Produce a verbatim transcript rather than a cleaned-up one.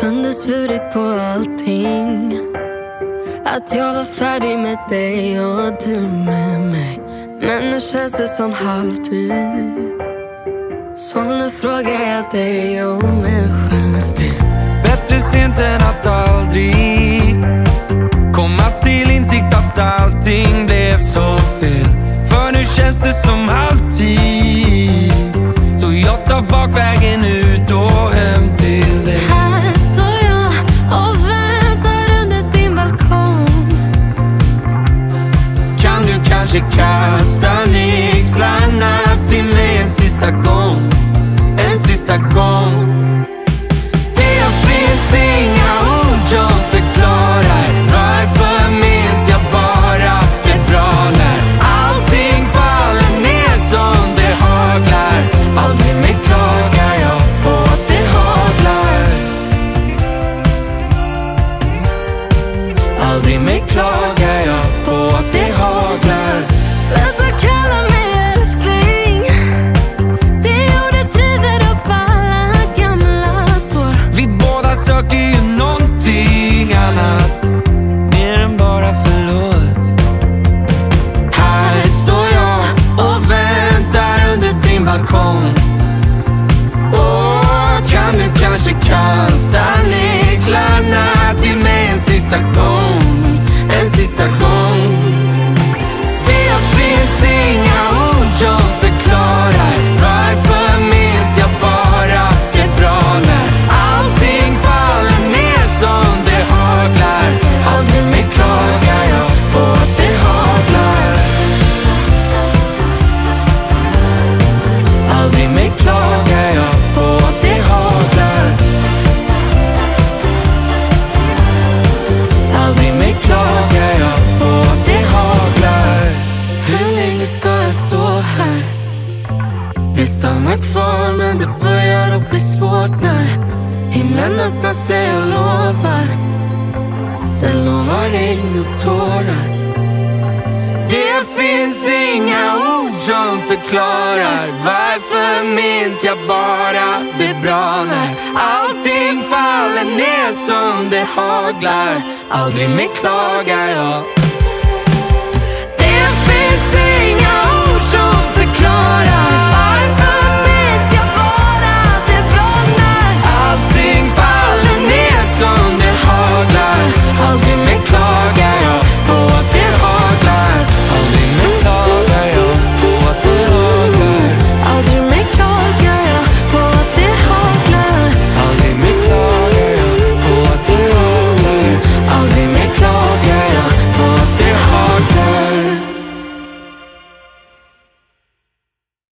kunde svurit på allting att jag var färdig med dig och du med mig. Men nu känns det som halvtid, så nu frågar jag dig om en chans till. Bättre sent än att aldrig, komma till insikt att allting blev så fel. För nu känns det som halvtid, så jag tar bakvägen ut och hem till dig. Här står jag och väntar under din balkong. Kan du kanske kasta nycklarna till mig en sista gång? En sista gång. Aldrig mer klagar jag. Det finns inga ord som förklarar.